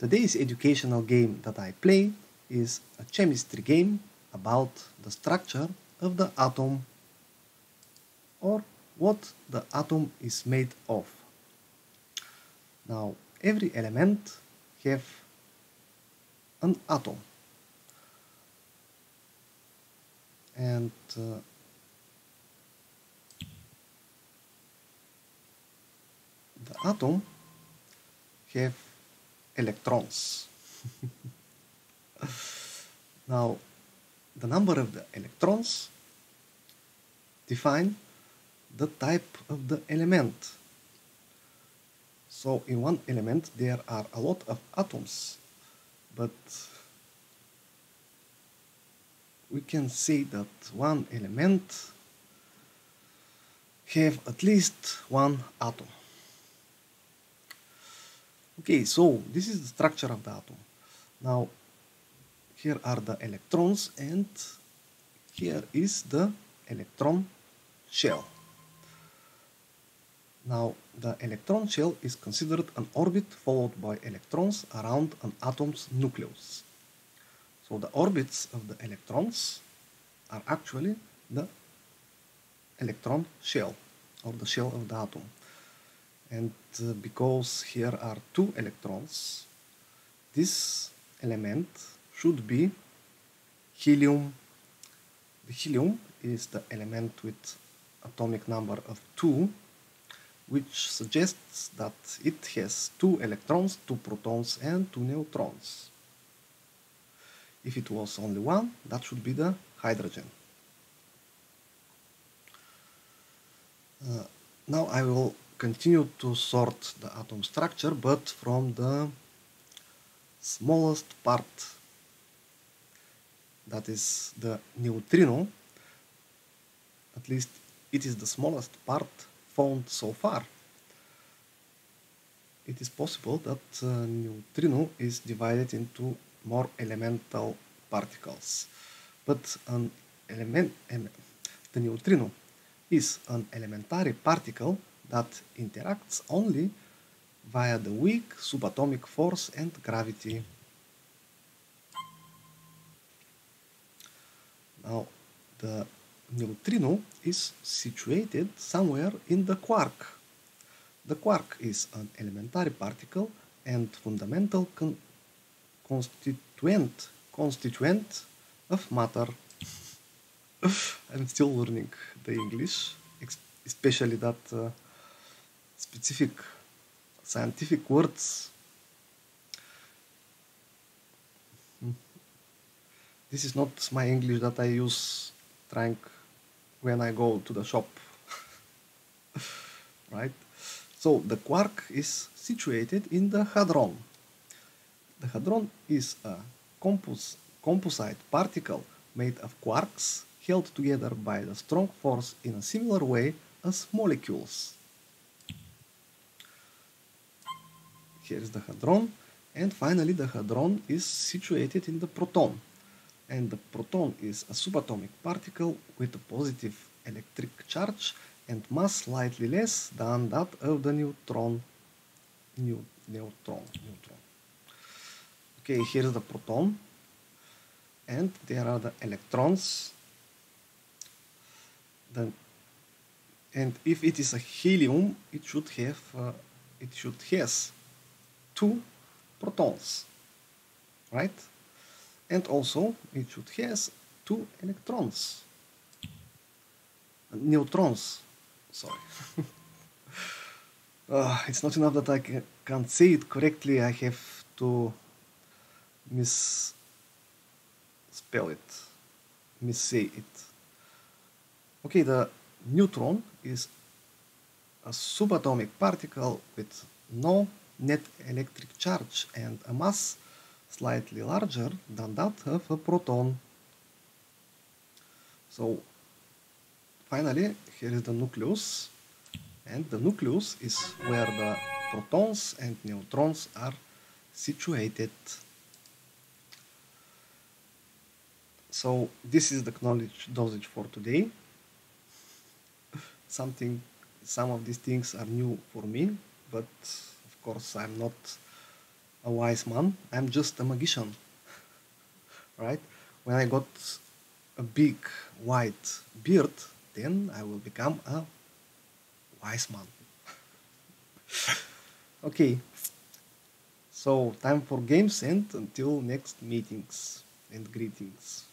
Today's educational game that I play is a chemistry game about the structure of the atom or what the atom is made of. Now every element have an atom, and the atom have electrons. Now the number of the electrons define the type of the element. So in one element there are a lot of atoms, but we can say that one element have at least one atom. Okay, so this is the structure of the atom. Now here are the electrons, and here is the electron shell. Now the electron shell is considered an orbit followed by electrons around an atom's nucleus. So the orbits of the electrons are actually the electron shell or the shell of the atom. And because here are two electrons, this element should be helium. The helium is the element with atomic number of 2, which suggests that it has 2 electrons, 2 protons and 2 neutrons. If it was only one, that should be the hydrogen. Now I will continue to sort the atom structure, but from the smallest part, that is the neutrino. At least it is the smallest part found so far. It is possible that neutrino is divided into more elemental particles, but the neutrino is an elementary particle that interacts only via the weak subatomic force and gravity. Now the neutrino is situated somewhere in the quark. The quark is an elementary particle and fundamental constituent of matter. I'm still learning the English, especially that specific scientific words. This is not my English that I use trying when I go to the shop. Right? So the quark is situated in the hadron. The hadron is a composite particle made of quarks held together by the strong force in a similar way as molecules. Here is the hadron, and finally the hadron is situated in the proton, and the proton is a subatomic particle with a positive electric charge and mass slightly less than that of the neutron. Okay, here is the proton, and there are the electrons. And if it is a helium, it should have it has 2 protons, right? And also it should has 2 electrons, neutrons. Sorry, it's not enough that I can't say it correctly. I have to misspell it, missay it. Okay, the neutron is a subatomic particle with no net electric charge and a mass slightly larger than that of a proton. So finally here is the nucleus, and the nucleus is where the protons and neutrons are situated. So this is the knowledge dosage for today. Some of these things are new for me, but of course I'm not a wise man, I'm just a magician, right? When I got a big white beard, then I will become a wise man. Okay, so time for games and until next meetings and greetings.